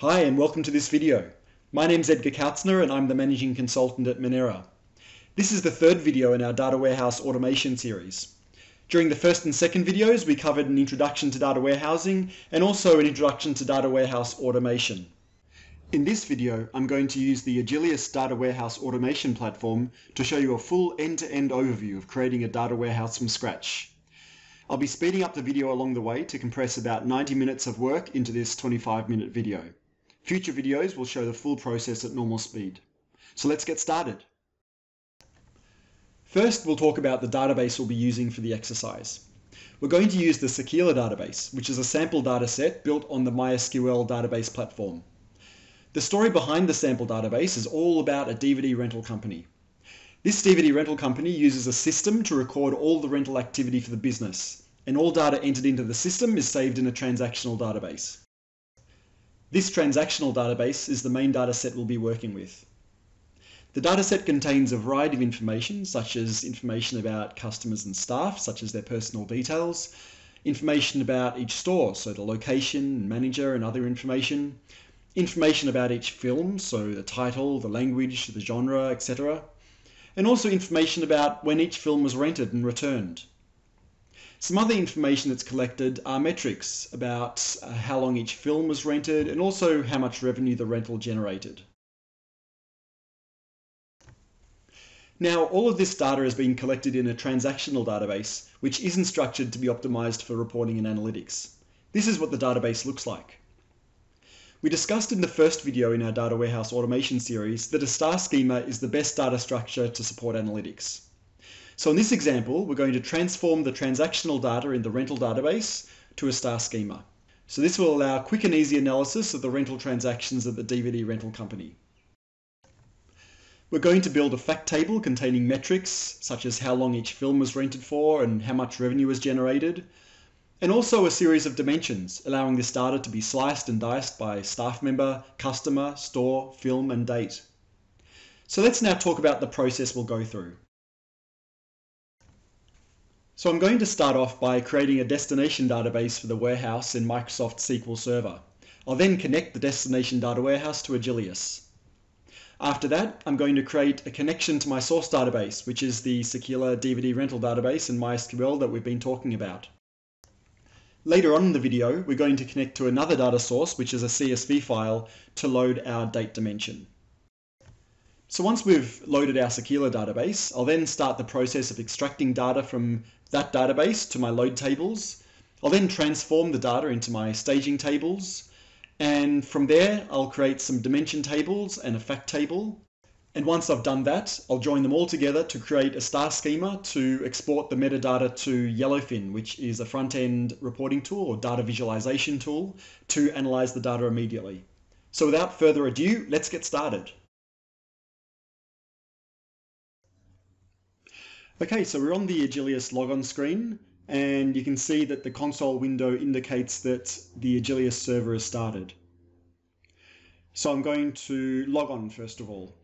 Hi and welcome to this video. My name is Edgar Kautzner and I'm the Managing Consultant at Minerra. This is the third video in our Data Warehouse Automation series. During the first and second videos we covered an introduction to data warehousing and also an introduction to data warehouse automation. In this video I'm going to use the Ajilius Data Warehouse Automation platform to show you a full end-to-end overview of creating a data warehouse from scratch. I'll be speeding up the video along the way to compress about 90 minutes of work into this 25-minute video. Future videos will show the full process at normal speed. So let's get started. First, we'll talk about the database we'll be using for the exercise. We're going to use the Sakila database, which is a sample dataset built on the MySQL database platform. The story behind the sample database is all about a DVD rental company. This DVD rental company uses a system to record all the rental activity for the business, and all data entered into the system is saved in a transactional database. This transactional database is the main dataset we'll be working with. The dataset contains a variety of information, such as information about customers and staff, such as their personal details, information about each store, so the location, manager, and other information, information about each film, so the title, the language, the genre, etc., and also information about when each film was rented and returned. Some other information that's collected are metrics about how long each film was rented and also how much revenue the rental generated. Now, all of this data has been collected in a transactional database, which isn't structured to be optimized for reporting and analytics. This is what the database looks like. We discussed in the first video in our Data Warehouse Automation series that a star schema is the best data structure to support analytics. So in this example, we're going to transform the transactional data in the rental database to a star schema. So this will allow quick and easy analysis of the rental transactions at the DVD rental company. We're going to build a fact table containing metrics, such as how long each film was rented for and how much revenue was generated, and also a series of dimensions, allowing this data to be sliced and diced by staff member, customer, store, film, and date. So let's now talk about the process we'll go through. So I'm going to start off by creating a destination database for the warehouse in Microsoft SQL Server. I'll then connect the destination data warehouse to Ajilius. After that, I'm going to create a connection to my source database, which is the Sakila DVD rental database in MySQL that we've been talking about. Later on in the video, we're going to connect to another data source, which is a CSV file, to load our date dimension. So once we've loaded our Sakila database, I'll then start the process of extracting data from that database to my load tables. I'll then transform the data into my staging tables. And from there, I'll create some dimension tables and a fact table. And once I've done that, I'll join them all together to create a star schema to export the metadata to Yellowfin, which is a front-end reporting tool or data visualization tool to analyze the data immediately. So without further ado, let's get started. Okay, so we're on the Ajilius logon screen, and you can see that the console window indicates that the Ajilius server has started. So I'm going to log on first of all.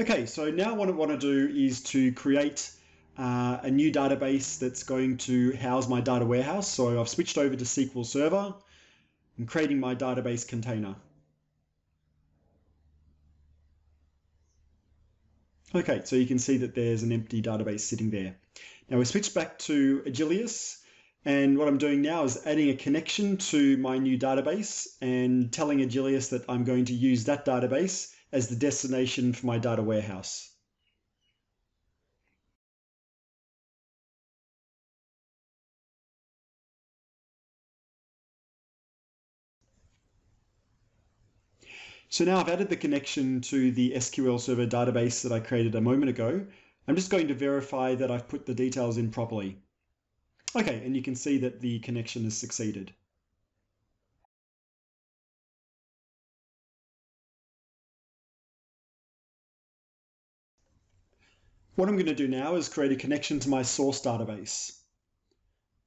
Okay, so now what I want to do is to create a new database that's going to house my data warehouse. So I've switched over to SQL Server and creating my database container. Okay, so you can see that there's an empty database sitting there. Now we switch back to Ajilius, and what I'm doing now is adding a connection to my new database and telling Ajilius that I'm going to use that database as the destination for my data warehouse. So now I've added the connection to the SQL Server database that I created a moment ago. I'm just going to verify that I've put the details in properly. Okay, and you can see that the connection has succeeded. What I'm going to do now is create a connection to my source database.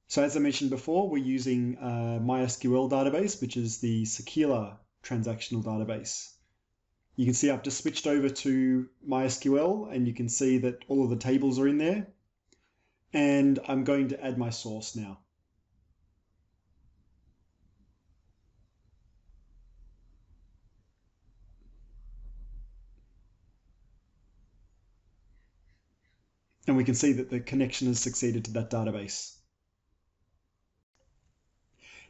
So as I mentioned before, we're using a MySQL database, which is the Sakila transactional database. You can see I've just switched over to MySQL and you can see that all of the tables are in there. And I'm going to add my source now. and we can see that the connection has succeeded to that database.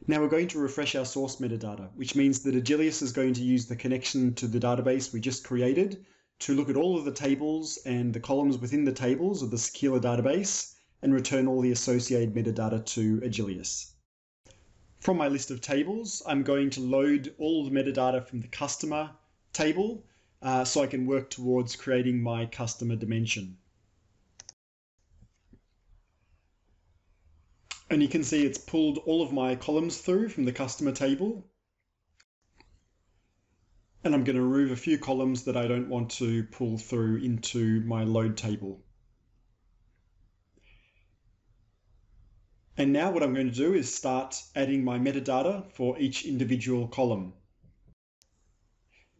Now we're going to refresh our source metadata, which means that Ajilius is going to use the connection to the database we just created to look at all of the tables and the columns within the tables of the Sakila database and return all the associated metadata to Ajilius. From my list of tables, I'm going to load all the metadata from the customer table so I can work towards creating my customer dimension. And you can see it's pulled all of my columns through from the customer table. And I'm going to remove a few columns that I don't want to pull through into my load table. And now what I'm going to do is start adding my metadata for each individual column.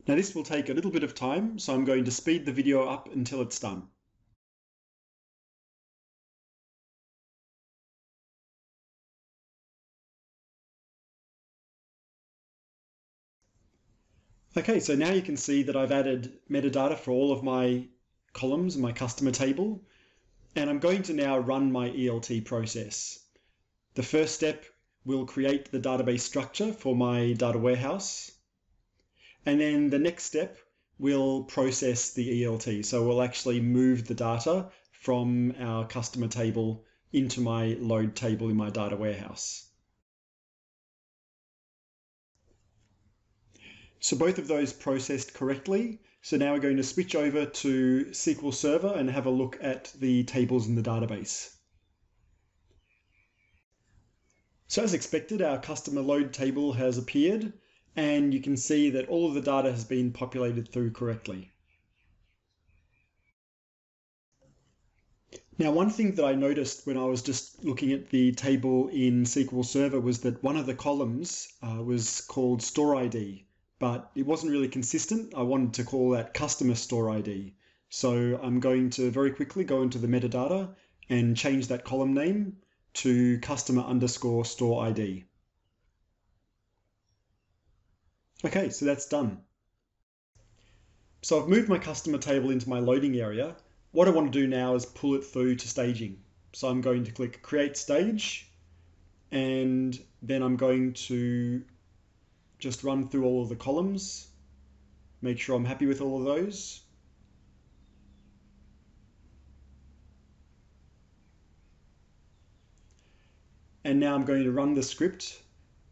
Now this will take a little bit of time, so I'm going to speed the video up until it's done. Okay, so now you can see that I've added metadata for all of my columns in my customer table, and I'm going to now run my ELT process. The first step will create the database structure for my data warehouse, and then the next step will process the ELT. So we'll actually move the data from our customer table into my load table in my data warehouse. So both of those processed correctly. So now we're going to switch over to SQL Server and have a look at the tables in the database. So as expected, our customer load table has appeared, and you can see that all of the data has been populated through correctly. Now, one thing that I noticed when I was just looking at the table in SQL Server was that one of the columns was called Store ID. But it wasn't really consistent. I wanted to call that customer store ID. So I'm going to very quickly go into the metadata and change that column name to customer underscore store ID. Okay, so that's done. So I've moved my customer table into my loading area. What I want to do now is pull it through to staging. So I'm going to click Create Stage, and then I'm going to just run through all of the columns, make sure I'm happy with all of those. And now I'm going to run the script.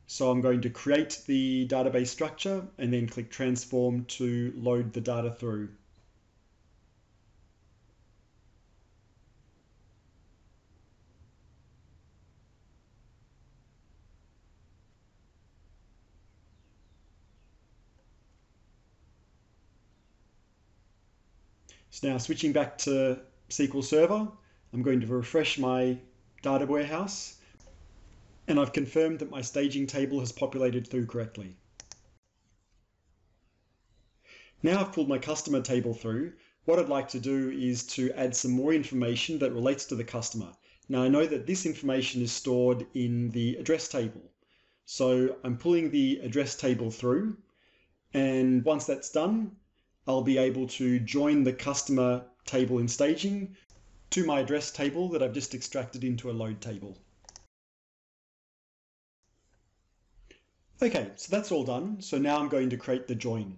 So I'm going to create the database structure and then click Transform to load the data through. So now switching back to SQL Server, I'm going to refresh my data warehouse, and I've confirmed that my staging table has populated through correctly. Now I've pulled my customer table through. What I'd like to do is to add some more information that relates to the customer. Now I know that this information is stored in the address table. So I'm pulling the address table through, and once that's done, I'll be able to join the customer table in staging to my address table that I've just extracted into a load table. Okay, so that's all done. So now I'm going to create the join.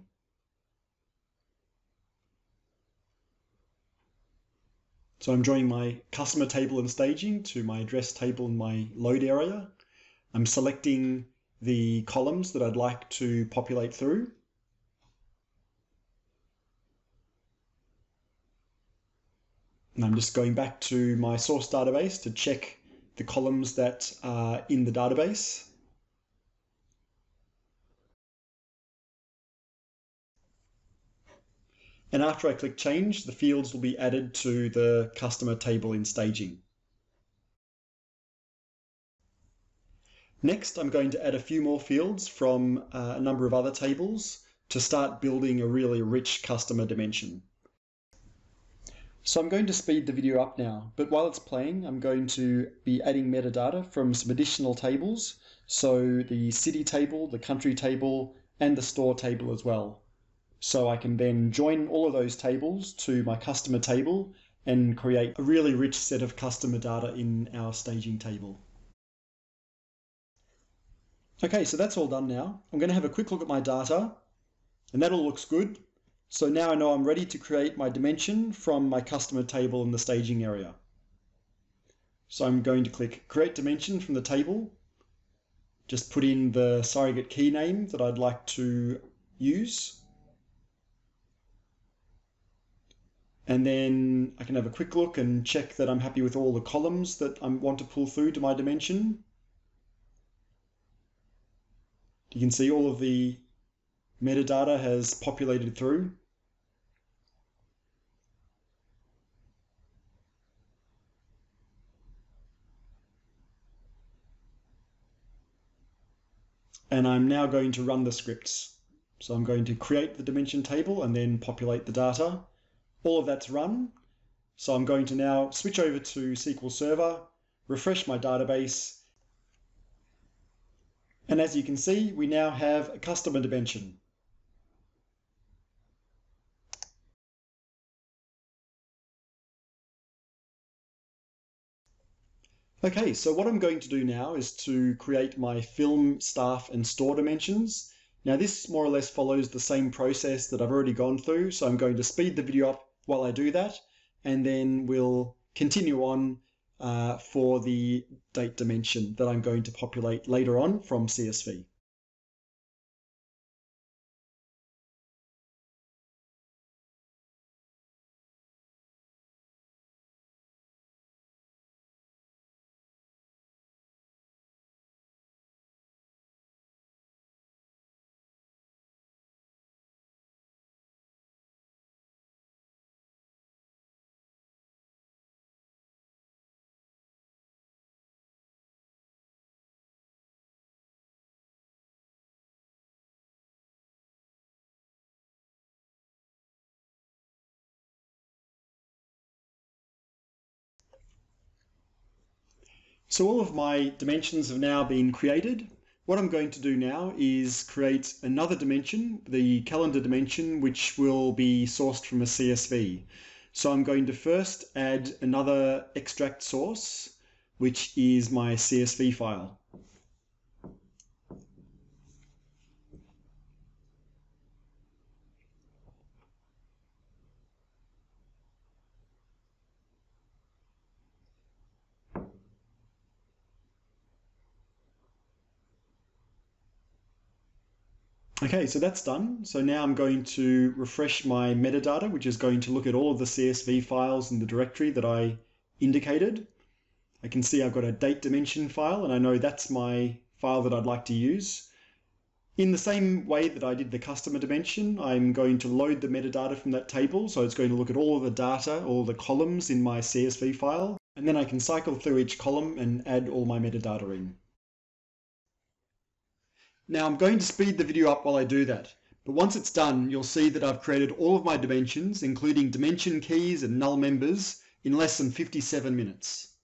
So I'm joining my customer table in staging to my address table in my load area. I'm selecting the columns that I'd like to populate through. And I'm just going back to my source database to check the columns that are in the database. And after I click Change, the fields will be added to the customer table in staging. Next, I'm going to add a few more fields from a number of other tables to start building a really rich customer dimension. So I'm going to speed the video up now, but while it's playing, I'm going to be adding metadata from some additional tables. So the city table, the country table, and the store table as well. So I can then join all of those tables to my customer table and create a really rich set of customer data in our staging table. Okay, so that's all done now. I'm going to have a quick look at my data, and that all looks good. So now I know I'm ready to create my dimension from my customer table in the staging area. So I'm going to Qlik Create Dimension from the table. Just put in the surrogate key name that I'd like to use. And then I can have a quick look and check that I'm happy with all the columns that I want to pull through to my dimension. You can see all of the metadata has populated through. And I'm now going to run the scripts. So I'm going to create the dimension table and then populate the data. All of that's run. So I'm going to now switch over to SQL Server, refresh my database, and as you can see, we now have a customer dimension. Okay, so what I'm going to do now is to create my film, staff, and store dimensions. Now this more or less follows the same process that I've already gone through, so I'm going to speed the video up while I do that, and then we'll continue on for the date dimension that I'm going to populate later on from CSV. So all of my dimensions have now been created. What I'm going to do now is create another dimension, the calendar dimension, which will be sourced from a CSV. So I'm going to first add another extract source, which is my CSV file. Okay, so that's done. So now I'm going to refresh my metadata, which is going to look at all of the CSV files in the directory that I indicated. I can see I've got a date dimension file, and I know that's my file that I'd like to use. In the same way that I did the customer dimension, I'm going to load the metadata from that table. So it's going to look at all of the data, all the columns in my CSV file, and then I can cycle through each column and add all my metadata in. Now I'm going to speed the video up while I do that, but once it's done, you'll see that I've created all of my dimensions, including dimension keys and null members, in less than 57 minutes.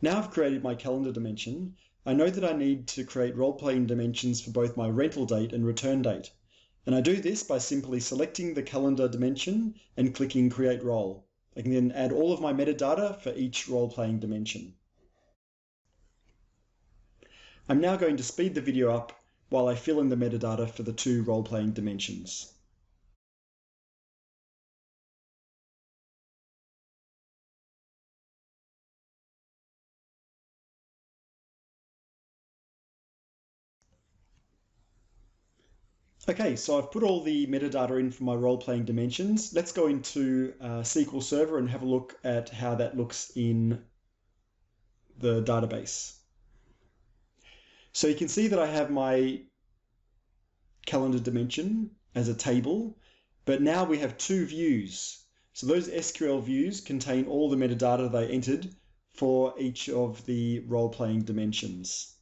Now I've created my calendar dimension. I know that I need to create role-playing dimensions for both my rental date and return date. And I do this by simply selecting the calendar dimension and clicking Create Role. I can then add all of my metadata for each role-playing dimension. I'm now going to speed the video up while I fill in the metadata for the two role-playing dimensions. Okay, so I've put all the metadata in for my role-playing dimensions. Let's go into SQL Server and have a look at how that looks in the database. So you can see that I have my calendar dimension as a table, but now we have two views. So those SQL views contain all the metadata they entered for each of the role-playing dimensions.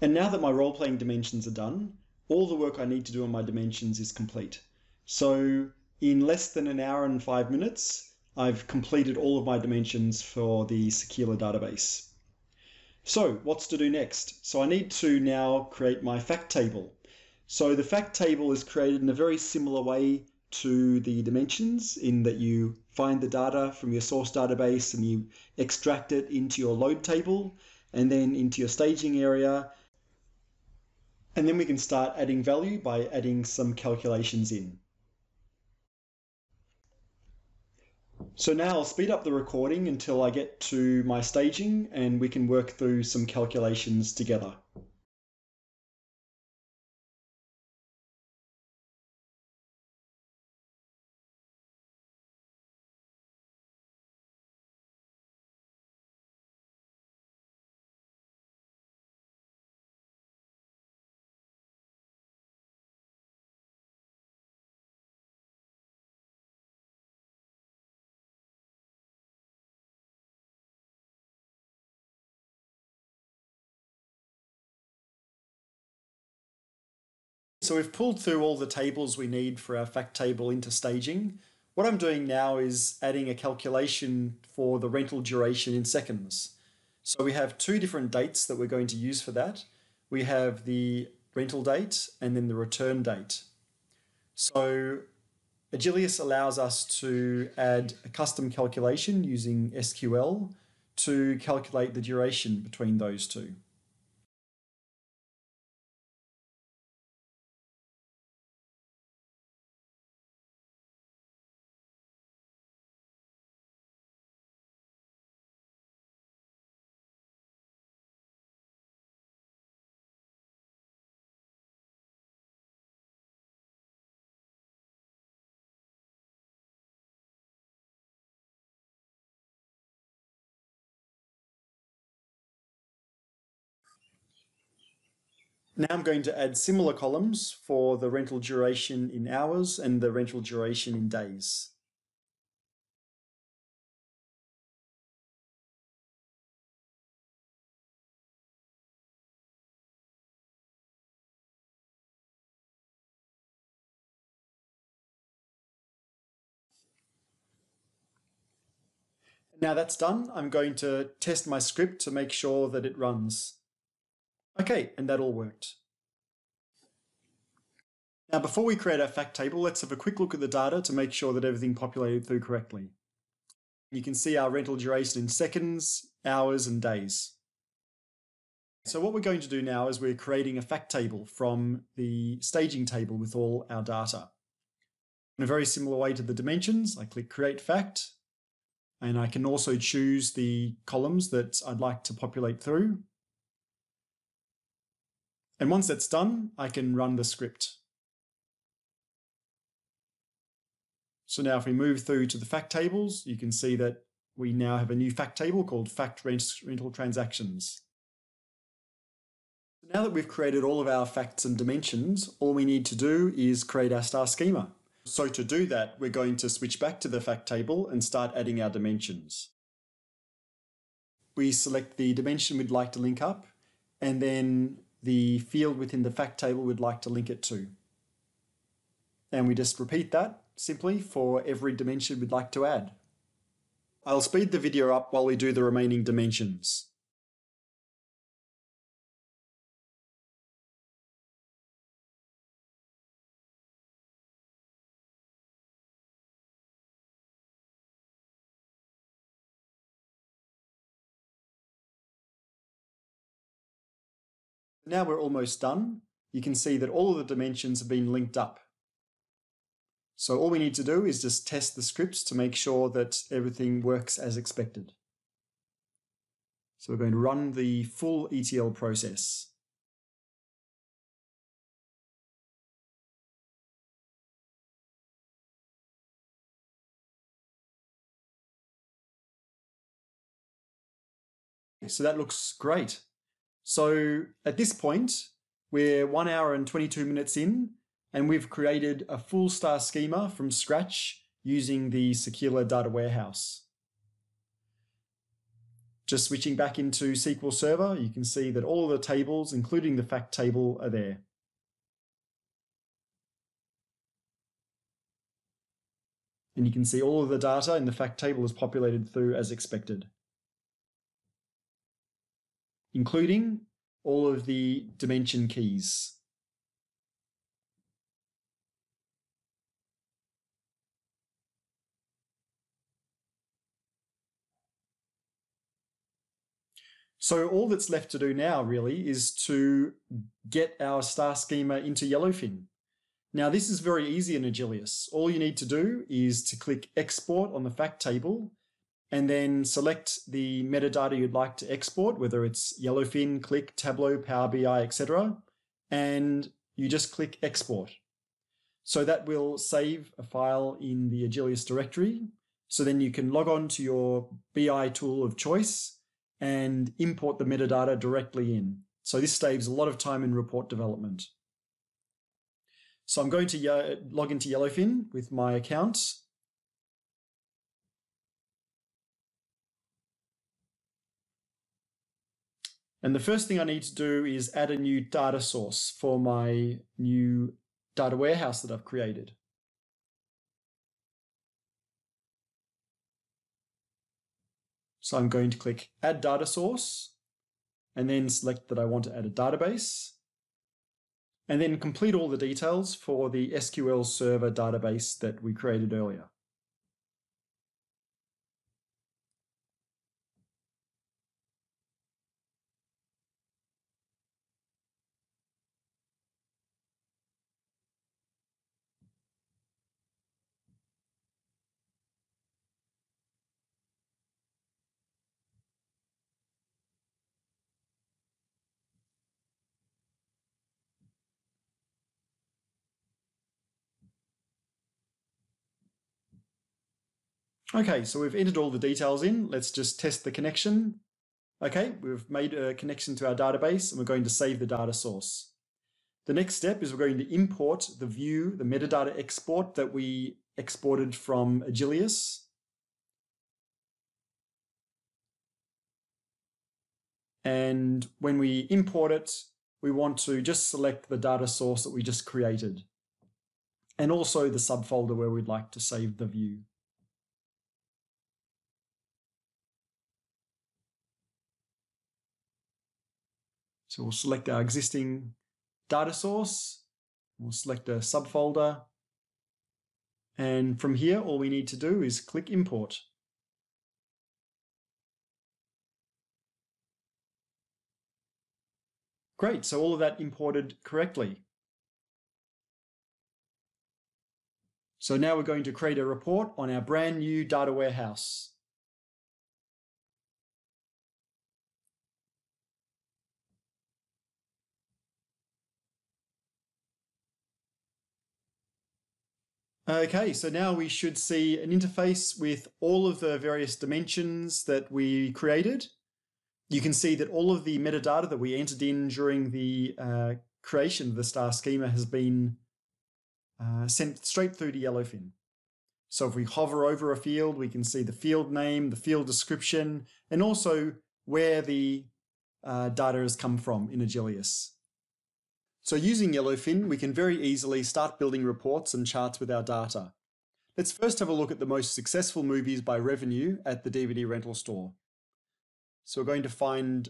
And now that my role-playing dimensions are done, all the work I need to do on my dimensions is complete. So in less than an hour and 5 minutes, I've completed all of my dimensions for the Sakila database. So what's to do next? So I need to now create my fact table. So the fact table is created in a very similar way to the dimensions, in that you find the data from your source database and you extract it into your load table and then into your staging area. And then we can start adding value by adding some calculations in. So now I'll speed up the recording until I get to my staging and we can work through some calculations together. So we've pulled through all the tables we need for our fact table into staging. What I'm doing now is adding a calculation for the rental duration in seconds. So we have two different dates that we're going to use for that. We have the rental date and then the return date. So Ajilius allows us to add a custom calculation using SQL to calculate the duration between those two. Now I'm going to add similar columns for the rental duration in hours and the rental duration in days. Now that's done, I'm going to test my script to make sure that it runs. Okay, and that all worked. Now before we create our fact table, let's have a quick look at the data to make sure that everything populated through correctly. You can see our rental duration in seconds, hours and days. So what we're going to do now is we're creating a fact table from the staging table with all our data. In a very similar way to the dimensions, I click Create Fact, and I can also choose the columns that I'd like to populate through. And once that's done, I can run the script. So now if we move through to the fact tables, you can see that we now have a new fact table called Fact Rental Transactions. Now that we've created all of our facts and dimensions, all we need to do is create our star schema. So to do that, we're going to switch back to the fact table and start adding our dimensions. We select the dimension we'd like to link up, and then the field within the fact table we'd like to link it to. And we just repeat that simply for every dimension we'd like to add. I'll speed the video up while we do the remaining dimensions. Now we're almost done. You can see that all of the dimensions have been linked up. So all we need to do is just test the scripts to make sure that everything works as expected. So we're going to run the full ETL process. So that looks great. So at this point, we're 1 hour and 22 minutes in, and we've created a full star schema from scratch using the Sakila data warehouse. Just switching back into SQL Server, you can see that all of the tables, including the fact table, are there. And you can see all of the data in the fact table is populated through as expected. including all of the dimension keys. So all that's left to do now really is to get our star schema into Yellowfin. Now this is very easy in Ajilius. All you need to do is to Qlik export on the fact table and then select the metadata you'd like to export, whether it's Yellowfin, Qlik, Tableau, Power BI, etc. And you just Qlik export. So that will save a file in the Ajilius directory. So then you can log on to your BI tool of choice and import the metadata directly in. So this saves a lot of time in report development. So I'm going to log into Yellowfin with my account. And the first thing I need to do is add a new data source for my new data warehouse that I've created. So I'm going to Qlik Add Data Source and then select that I want to add a database and then complete all the details for the SQL Server database that we created earlier. Okay, so we've entered all the details in. Let's just test the connection. Okay, we've made a connection to our database and we're going to save the data source. The next step is we're going to import the view, the metadata export that we exported from Ajilius. And when we import it, we want to just select the data source that we just created and also the subfolder where we'd like to save the view. So we'll select our existing data source, we'll select a subfolder, and from here all we need to do is Qlik import. Great, so all of that imported correctly. So now we're going to create a report on our brand new data warehouse. Okay, so now we should see an interface with all of the various dimensions that we created. You can see that all of the metadata that we entered in during the creation of the star schema has been sent straight through to Yellowfin. So if we hover over a field, we can see the field name, the field description, and also where the data has come from in Ajilius. So using Yellowfin, we can very easily start building reports and charts with our data. Let's first have a look at the most successful movies by revenue at the DVD rental store. So we're going to find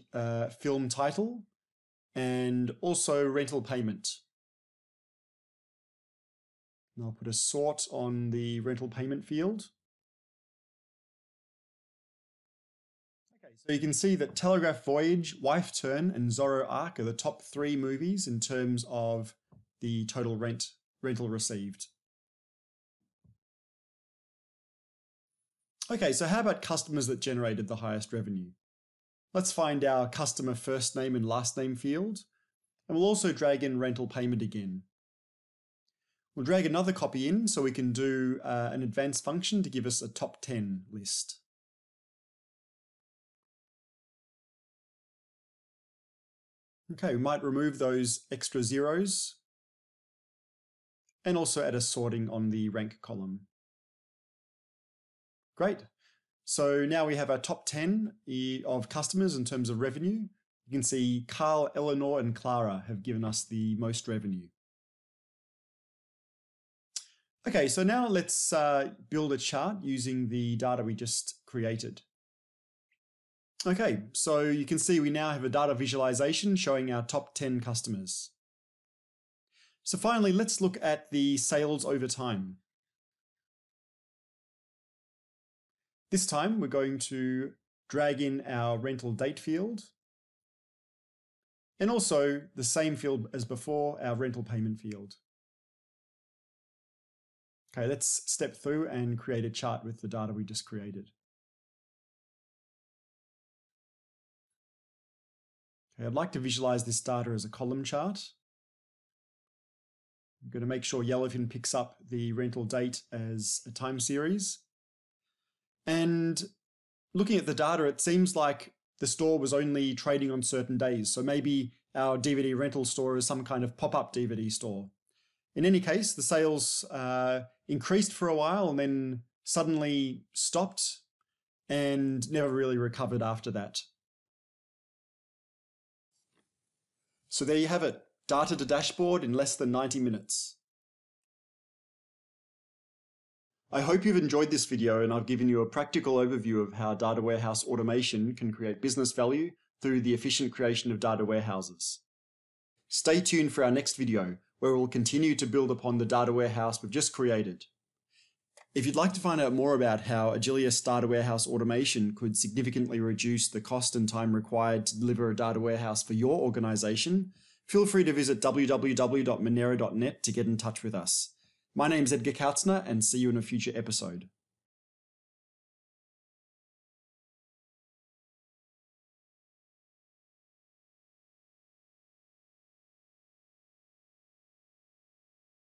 film title and also rental payment. And I'll put a sort on the rental payment field. So you can see that Telegraph Voyage, Wife Turn and Zorro Arc are the top three movies in terms of the total rental received. Okay, so how about customers that generated the highest revenue? Let's find our customer first name and last name field, and we'll also drag in rental payment again. We'll drag another copy in so we can do an advanced function to give us a top 10 list. Okay, we might remove those extra zeros and also add a sorting on the rank column. Great. So now we have our top 10 of customers in terms of revenue. You can see Carl, Eleanor and Clara have given us the most revenue. Okay, so now let's build a chart using the data we just created. Okay, so you can see we now have a data visualization showing our top 10 customers. So finally, let's look at the sales over time. This time, we're going to drag in our rental date field, and also the same field as before, our rental payment field. Okay, let's step through and create a chart with the data we just created. Okay, I'd like to visualize this data as a column chart. I'm going to make sure Yellowfin picks up the rental date as a time series. And looking at the data, it seems like the store was only trading on certain days. So maybe our DVD rental store is some kind of pop-up DVD store. In any case, the sales increased for a while and then suddenly stopped and never really recovered after that. So there you have it. Data to dashboard in less than 90 minutes. I hope you've enjoyed this video and I've given you a practical overview of how data warehouse automation can create business value through the efficient creation of data warehouses. Stay tuned for our next video, where we'll continue to build upon the data warehouse we've just created. If you'd like to find out more about how Ajilius data warehouse automation could significantly reduce the cost and time required to deliver a data warehouse for your organization, feel free to visit www.minerra.net to get in touch with us. My name's Edgar Kautzner, and see you in a future episode.